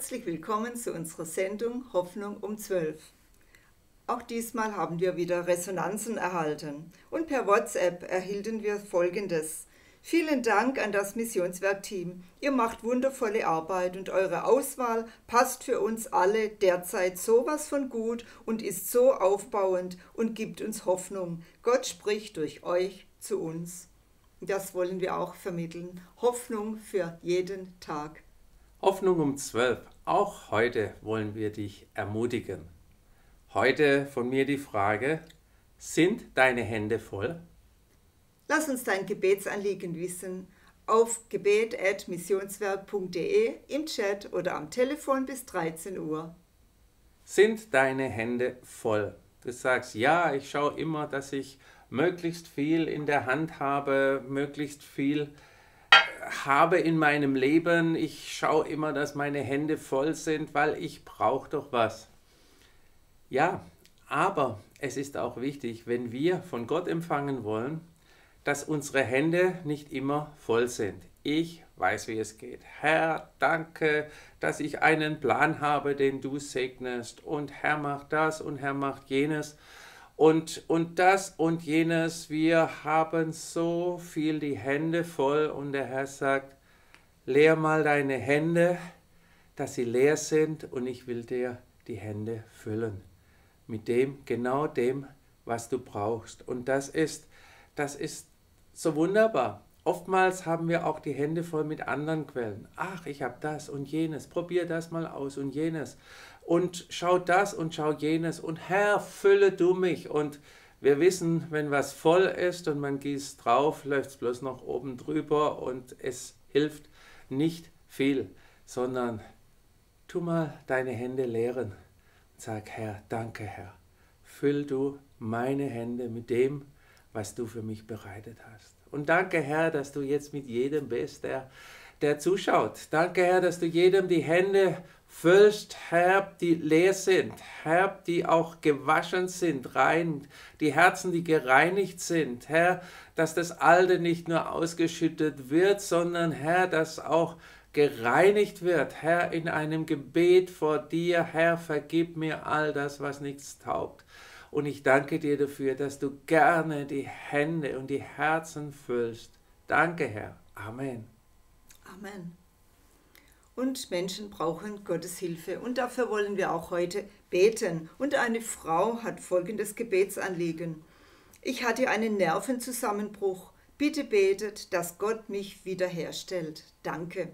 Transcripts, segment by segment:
Herzlich willkommen zu unserer Sendung Hoffnung um 12. Auch diesmal haben wir wieder Resonanzen erhalten und per WhatsApp erhielten wir Folgendes. Vielen Dank an das Missionswerk-Team. Ihr macht wundervolle Arbeit und eure Auswahl passt für uns alle derzeit sowas von gut und ist so aufbauend und gibt uns Hoffnung. Gott spricht durch euch zu uns. Das wollen wir auch vermitteln. Hoffnung für jeden Tag. Hoffnung um 12. Auch heute wollen wir dich ermutigen. Heute von mir die Frage: Sind deine Hände voll? Lass uns dein Gebetsanliegen wissen auf gebet.missionswerk.de, im Chat oder am Telefon bis 13 Uhr. Sind deine Hände voll? Du sagst, ja, ich schaue immer, dass ich möglichst viel in der Hand habe, möglichst viel habe in meinem Leben. Ich schaue immer, dass meine Hände voll sind, weil ich brauche doch was. Ja, aber es ist auch wichtig, wenn wir von Gott empfangen wollen, dass unsere Hände nicht immer voll sind. Ich weiß, wie es geht. Herr, danke, dass ich einen Plan habe, den du segnest. Und Herr macht das und Herr macht jenes und das und jenes. Wir haben so viel die Hände voll und der Herr sagt, leer mal deine Hände, dass sie leer sind und ich will dir die Hände füllen. Mit dem, genau dem, was du brauchst. Und das ist so wunderbar. Oftmals haben wir auch die Hände voll mit anderen Quellen. Ach, ich habe das und jenes. Probier das mal aus und jenes. Und schau das und schau jenes. Und Herr, fülle du mich. Und wir wissen, wenn was voll ist und man gießt drauf, läuft es bloß noch oben drüber und es hilft nicht viel, sondern tu mal deine Hände leeren. Und sag, Herr, danke, Herr. Füll du meine Hände mit dem, was du für mich bereitet hast. Und danke, Herr, dass du jetzt mit jedem bist, der zuschaut. Danke, Herr, dass du jedem die Hände füllst, Herr, die leer sind, Herr, die auch gewaschen sind, rein, die Herzen, die gereinigt sind, Herr, dass das Alte nicht nur ausgeschüttet wird, sondern, Herr, dass auch gereinigt wird, Herr, in einem Gebet vor dir, Herr, vergib mir all das, was nichts taugt. Und ich danke dir dafür, dass du gerne die Hände und die Herzen füllst. Danke, Herr. Amen. Amen. Und Menschen brauchen Gottes Hilfe. Und dafür wollen wir auch heute beten. Und eine Frau hat folgendes Gebetsanliegen. Ich hatte einen Nervenzusammenbruch. Bitte betet, dass Gott mich wiederherstellt. Danke.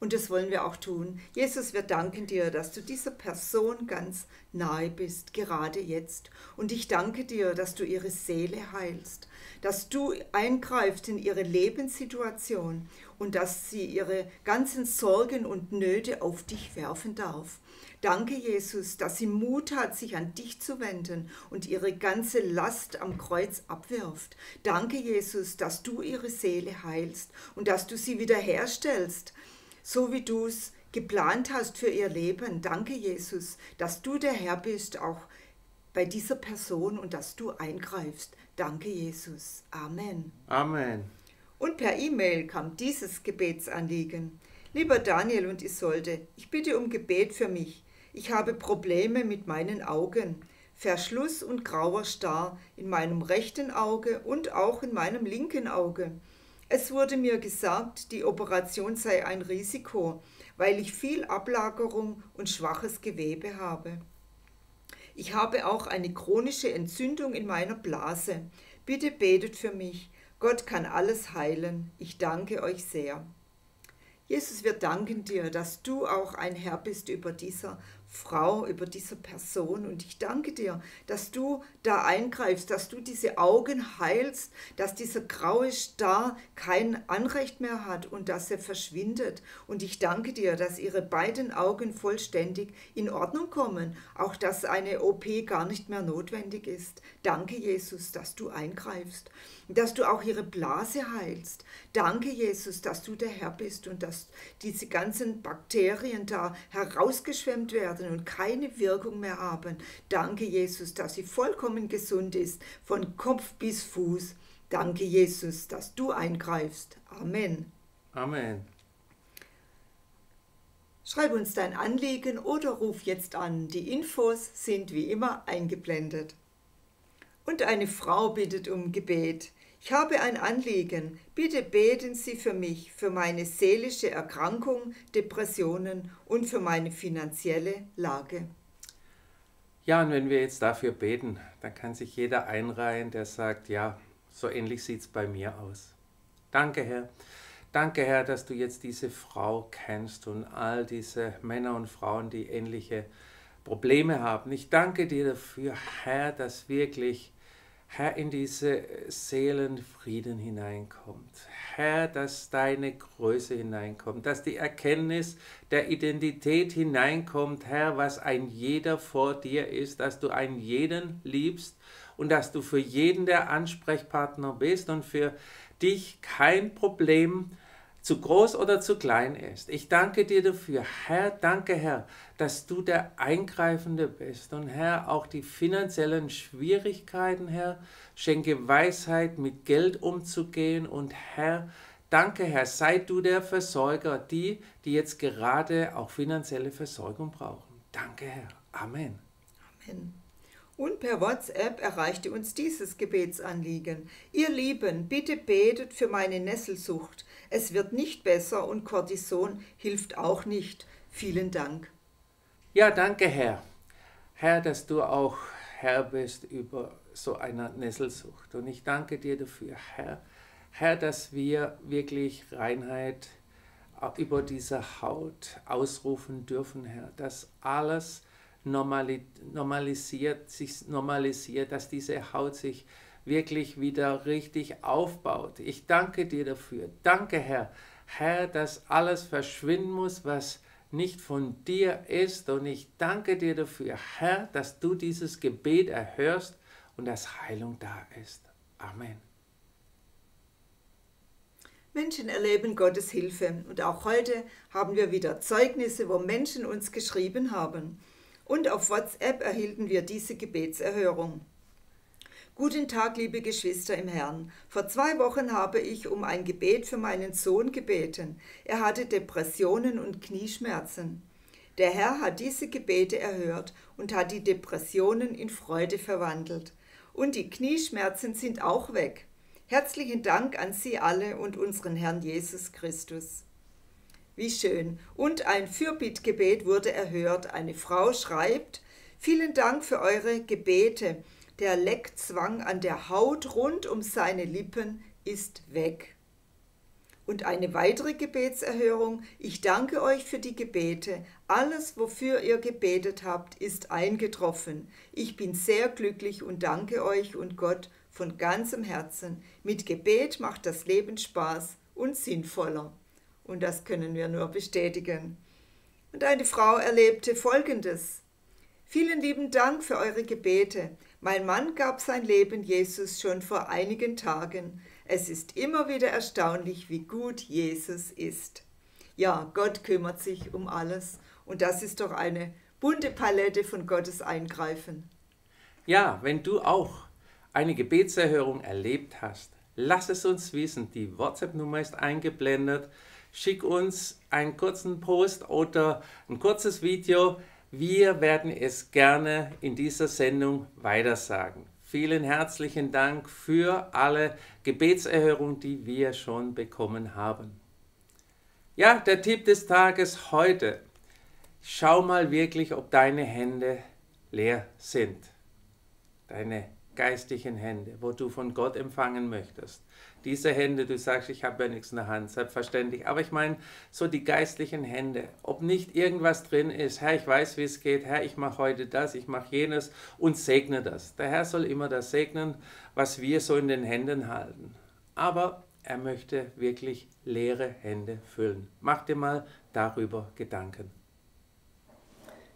Und das wollen wir auch tun. Jesus, wir danken dir, dass du dieser Person ganz nahe bist, gerade jetzt. Und ich danke dir, dass du ihre Seele heilst, dass du eingreifst in ihre Lebenssituation und dass sie ihre ganzen Sorgen und Nöte auf dich werfen darf. Danke, Jesus, dass sie Mut hat, sich an dich zu wenden und ihre ganze Last am Kreuz abwirft. Danke, Jesus, dass du ihre Seele heilst und dass du sie wiederherstellst, so wie du es geplant hast für ihr Leben. Danke, Jesus, dass du der Herr bist, auch bei dieser Person und dass du eingreifst. Danke, Jesus. Amen. Amen. Und per E-Mail kam dieses Gebetsanliegen. Lieber Daniel und Isolde, ich bitte um Gebet für mich. Ich habe Probleme mit meinen Augen. Verschluss und grauer Star in meinem rechten Auge und auch in meinem linken Auge. Es wurde mir gesagt, die Operation sei ein Risiko, weil ich viel Ablagerung und schwaches Gewebe habe. Ich habe auch eine chronische Entzündung in meiner Blase. Bitte betet für mich. Gott kann alles heilen. Ich danke euch sehr. Jesus, wir danken dir, dass du auch ein Herr bist über dieser Frau, über diese Person. Und ich danke dir, dass du da eingreifst, dass du diese Augen heilst, dass dieser graue Star kein Anrecht mehr hat und dass er verschwindet. Und ich danke dir, dass ihre beiden Augen vollständig in Ordnung kommen, auch dass eine OP gar nicht mehr notwendig ist. Danke, Jesus, dass du eingreifst, dass du auch ihre Blase heilst. Danke, Jesus, dass du der Herr bist und dass diese ganzen Bakterien da herausgeschwemmt werden und keine Wirkung mehr haben. Danke, Jesus, dass sie vollkommen gesund ist, von Kopf bis Fuß. Danke, Jesus, dass du eingreifst. Amen. Amen. Schreib uns dein Anliegen oder ruf jetzt an. Die Infos sind wie immer eingeblendet. Und eine Frau bittet um Gebet. Ich habe ein Anliegen. Bitte beten Sie für mich, für meine seelische Erkrankung, Depressionen und für meine finanzielle Lage. Ja, und wenn wir jetzt dafür beten, dann kann sich jeder einreihen, der sagt, ja, so ähnlich sieht es bei mir aus. Danke, Herr. Danke, Herr, dass du jetzt diese Frau kennst und all diese Männer und Frauen, die ähnliche Probleme haben. Ich danke dir dafür, Herr, dass wirklich, Herr, in diese Seelenfrieden hineinkommt. Herr, dass deine Größe hineinkommt, dass die Erkenntnis der Identität hineinkommt, Herr, was ein jeder vor dir ist, dass du einen jeden liebst und dass du für jeden der Ansprechpartner bist und für dich kein Problem zu groß oder zu klein ist. Ich danke dir dafür, Herr, danke, Herr, dass du der Eingreifende bist. Und Herr, auch die finanziellen Schwierigkeiten, Herr, schenke Weisheit, mit Geld umzugehen. Und Herr, danke, Herr, sei du der Versorger, die jetzt gerade auch finanzielle Versorgung brauchen. Danke, Herr. Amen. Amen. Und per WhatsApp erreichte uns dieses Gebetsanliegen. Ihr Lieben, bitte betet für meine Nesselsucht. Es wird nicht besser und Cortison hilft auch nicht. Vielen Dank. Ja, danke, Herr. Herr, dass du auch Herr bist über so einer Nesselsucht. Und ich danke dir dafür, Herr. Herr, dass wir wirklich Reinheit über dieser Haut ausrufen dürfen, Herr. Dass alles normalisiert, dass diese Haut sich wirklich wieder richtig aufbaut. Ich danke dir dafür. Danke, Herr. Herr, dass alles verschwinden muss, was nicht von dir ist. Und ich danke dir dafür, Herr, dass du dieses Gebet erhörst und dass Heilung da ist. Amen. Menschen erleben Gottes Hilfe. Und auch heute haben wir wieder Zeugnisse, wo Menschen uns geschrieben haben. Und auf WhatsApp erhielten wir diese Gebetserhörung. Guten Tag, liebe Geschwister im Herrn. Vor 2 Wochen habe ich um ein Gebet für meinen Sohn gebeten. Er hatte Depressionen und Knieschmerzen. Der Herr hat diese Gebete erhört und hat die Depressionen in Freude verwandelt. Und die Knieschmerzen sind auch weg. Herzlichen Dank an Sie alle und unseren Herrn Jesus Christus. Wie schön. Und ein Fürbittgebet wurde erhört. Eine Frau schreibt, vielen Dank für eure Gebete. Der Leckzwang an der Haut rund um seine Lippen ist weg. Und eine weitere Gebetserhörung. Ich danke euch für die Gebete. Alles, wofür ihr gebetet habt, ist eingetroffen. Ich bin sehr glücklich und danke euch und Gott von ganzem Herzen. Mit Gebet macht das Leben Spaß und sinnvoller. Und das können wir nur bestätigen. Und eine Frau erlebte Folgendes. Vielen lieben Dank für eure Gebete. Mein Mann gab sein Leben Jesus schon vor einigen Tagen. Es ist immer wieder erstaunlich, wie gut Jesus ist. Ja, Gott kümmert sich um alles. Und das ist doch eine bunte Palette von Gottes Eingreifen. Ja, wenn du auch eine Gebetserhörung erlebt hast, lass es uns wissen. Die WhatsApp-Nummer ist eingeblendet. Schick uns einen kurzen Post oder ein kurzes Video. Wir werden es gerne in dieser Sendung weitersagen. Vielen herzlichen Dank für alle Gebetserhörungen, die wir schon bekommen haben. Ja, der Tipp des Tages heute. Schau mal wirklich, ob deine Hände leer sind. Deine geistigen Hände, wo du von Gott empfangen möchtest. Diese Hände, du sagst, ich habe ja nichts in der Hand, selbstverständlich. Aber ich meine, so die geistlichen Hände, ob nicht irgendwas drin ist. Herr, ich weiß, wie es geht. Herr, ich mache heute das, ich mache jenes und segne das. Der Herr soll immer das segnen, was wir so in den Händen halten. Aber er möchte wirklich leere Hände füllen. Mach dir mal darüber Gedanken.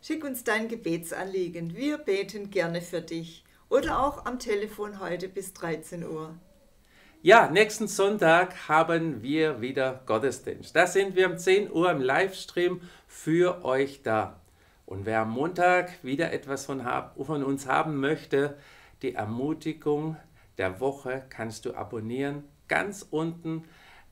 Schick uns dein Gebetsanliegen. Wir beten gerne für dich. Oder auch am Telefon heute bis 13 Uhr. Ja, nächsten Sonntag haben wir wieder Gottesdienst. Da sind wir um 10 Uhr im Livestream für euch da. Und wer am Montag wieder etwas von uns haben möchte, die Ermutigung der Woche kannst du abonnieren. Ganz unten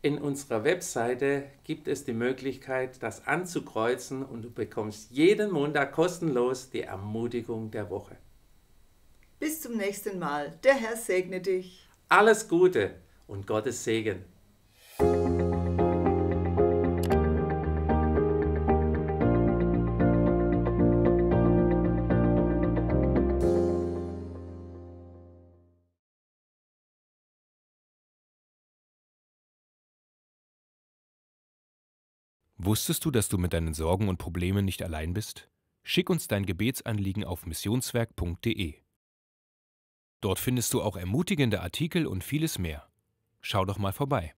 In unserer Webseite gibt es die Möglichkeit, das anzukreuzen, und du bekommst jeden Montag kostenlos die Ermutigung der Woche. Bis zum nächsten Mal. Der Herr segne dich. Alles Gute und Gottes Segen. Wusstest du, dass du mit deinen Sorgen und Problemen nicht allein bist? Schick uns dein Gebetsanliegen auf missionswerk.de. Dort findest du auch ermutigende Artikel und vieles mehr. Schau doch mal vorbei.